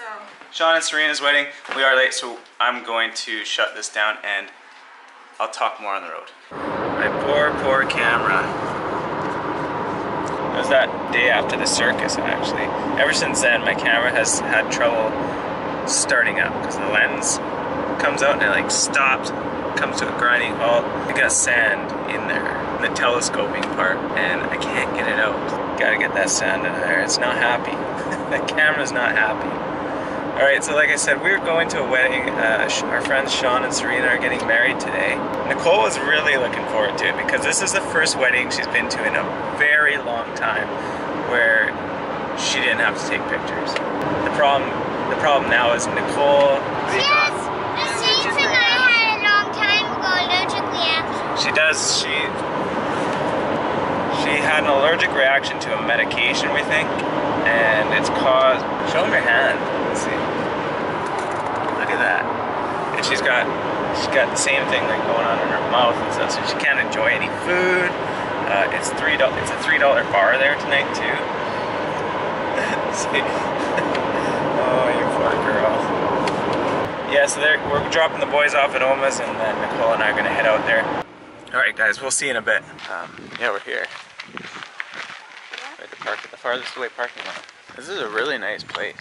So Sean and Serena's wedding. We are late, so I'm going to shut this down and I'll talk more on the road. My poor, poor camera. It was that day after the circus, actually. Ever since then, my camera has had trouble starting up because the lens comes out and it like stops, comes to a grinding halt. I got sand in there, the telescoping part, and I can't get it out. Gotta get that sand out of there. It's not happy. That camera's not happy. Alright, so like I said, we're going to a wedding. Our friends Sean and Serena are getting married today. Nicole was really looking forward to it because this is the first wedding she's been to in a very long time where she didn't have to take pictures. The problem now is Nicole. Yes, the same thing I had a long time ago, allergic reaction. She does. She had an allergic reaction to a medication, we think, and it's caused. Show them your hand. Let's see. Look at that. And she's got the same thing like going on in her mouth and stuff, so she can't enjoy any food. It's a $3 bar there tonight too. See? Oh, you poor girl. Yeah, so we're dropping the boys off at Oma's, and then Nicole and I are gonna head out there. All right, guys, we'll see you in a bit. Yeah, we're here. We're at the park, at the farthest away parking lot. This is a really nice place.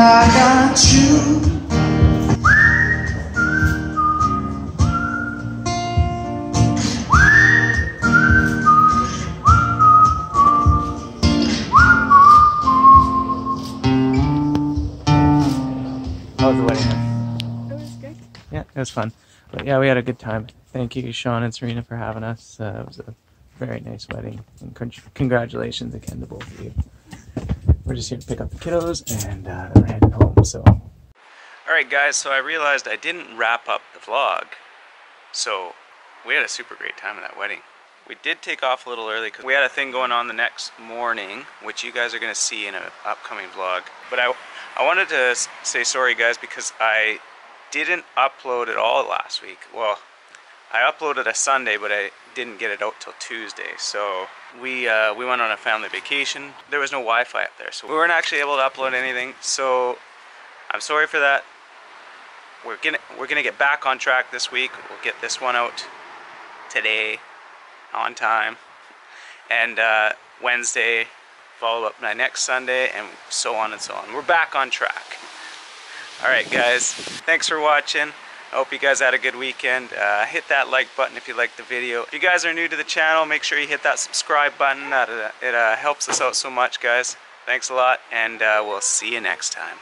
I got you. How was the wedding? It was good. Yeah, it was fun. But yeah, we had a good time. Thank you, Sean and Serena, for having us. It was a very nice wedding. And congratulations again to both of you. We're just here to pick up the kiddos, and we're heading home, so. Alright guys, so I realized I didn't wrap up the vlog. So, we had a super great time at that wedding. We did take off a little early because we had a thing going on the next morning, which you guys are going to see in an upcoming vlog. But I wanted to say sorry guys, because I didn't upload at all last week. Well, I uploaded a Sunday, but I didn't get it out till Tuesday. So we went on a family vacation. There was no Wi-Fi up there, so we weren't actually able to upload anything. So I'm sorry for that. We're gonna get back on track this week. We'll get this one out today on time, and Wednesday follow up my next Sunday, and so on and so on. We're back on track. All right guys, thanks for watching. I hope you guys had a good weekend. Hit that like button if you liked the video. If you guys are new to the channel, make sure you hit that subscribe button. It helps us out so much, guys. Thanks a lot, and we'll see you next time.